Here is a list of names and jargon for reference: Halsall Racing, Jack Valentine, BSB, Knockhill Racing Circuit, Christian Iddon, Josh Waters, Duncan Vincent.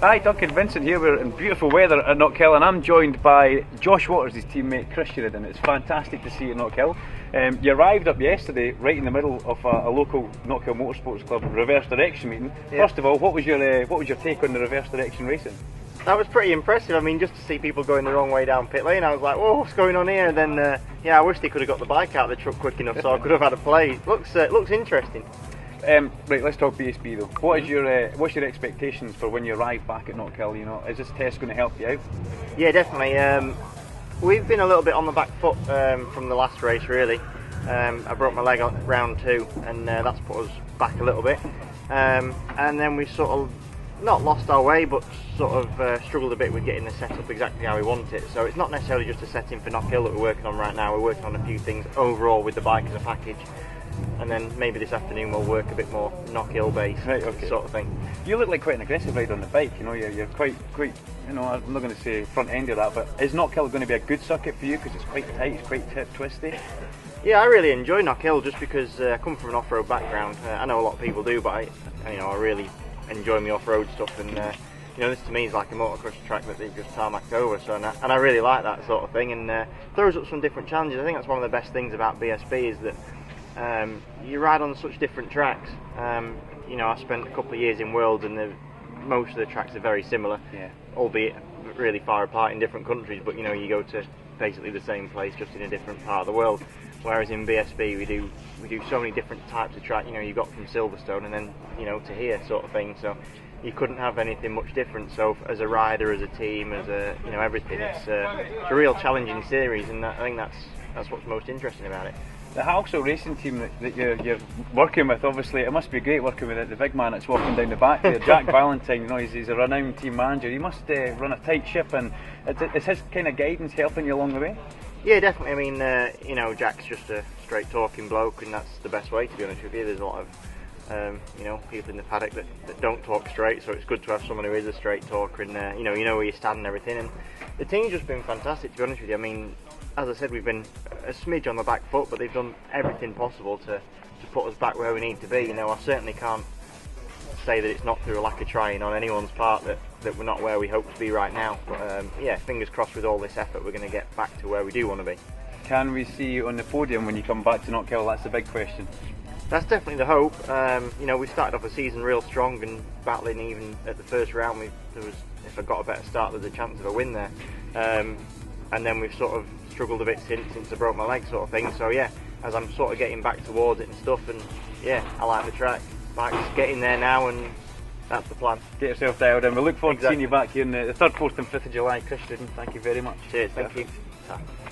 Hi, Duncan Vincent here. We're in beautiful weather at Knockhill and I'm joined by Josh Waters, his teammate Christian Iddon. It's fantastic to see you at Knockhill. You arrived up yesterday right in the middle of a local Knockhill Motorsports Club reverse direction meeting. Yeah. First of all, what was your take on the reverse direction racing? That was pretty impressive. I mean, just to see people going the wrong way down pit lane, I was like, whoa, what's going on here? And then, I wish they could have got the bike out of the truck quick enough so I could have had a play. Looks interesting. Right, let's talk BSB though. What's your expectations for when you arrive back at Knockhill? You know, is this test going to help you out? Yeah, definitely. We've been a little bit on the back foot from the last race, really. I broke my leg on round two, and that's put us back a little bit. And then we sort of not lost our way, but sort of struggled a bit with getting the setup exactly how we want it. So it's not necessarily just a setting for Knockhill that we're working on right now. We're working on a few things overall with the bike as a package. And then maybe this afternoon we'll work a bit more Knockhill based, right, okay, sort of thing. You look like quite an aggressive rider on the bike, you know, you're quite, you know, I'm not going to say front end of that, but is Knockhill going to be a good circuit for you because it's quite tight, it's quite twisty? Yeah, I really enjoy Knockhill just because I come from an off-road background. I know a lot of people do, but I really enjoy my off-road stuff, and this to me is like a motocross track that they've just tarmacked over, so and I really like that sort of thing, and throws up some different challenges. I think that's one of the best things about BSB is that you ride on such different tracks. I spent a couple of years in Worlds, and most of the tracks are very similar, yeah, albeit really far apart in different countries, but you go to basically the same place just in a different part of the world. Whereas in BSB we do so many different types of track, you got from Silverstone and then to here sort of thing, so you couldn't have anything much different. So as a rider, as a team, as a everything, it's a real challenging series, and I think that's what's most interesting about it. The Halsall racing team that you're working with, obviously, it must be great working with the big man that's walking down the back there, Jack Valentine. He's a renowned team manager. He must run a tight ship, and is his kind of guidance helping you along the way? Yeah, definitely. I mean, Jack's just a straight-talking bloke, and that's the best way, to be honest with you. There's a lot of people in the paddock that don't talk straight, so it's good to have someone who is a straight talker, and you know where you stand and everything. And the team's just been fantastic, to be honest with you. I mean, as I said, we've been a smidge on the back foot, but they've done everything possible to put us back where we need to be. I certainly can't say that it's not through a lack of trying on anyone's part that we're not where we hope to be right now. But fingers crossed with all this effort, we're going to get back to where we do want to be. Can we see you on the podium when you come back to Knockhill? That's the big question. That's definitely the hope. We started off the season real strong and battling. Even at the first round, if I got a better start, there's a chance of a win there. And then we've sort of struggled a bit since I broke my leg, sort of thing. So yeah, as I'm sort of getting back towards it and stuff, and yeah, I like the track. Bike's getting there now, and that's the plan. Get yourself dialed in. We look forward to seeing you back here on the 3rd, 4th, and 5th of July, Christian. Thank you very much. Cheers. Thank you.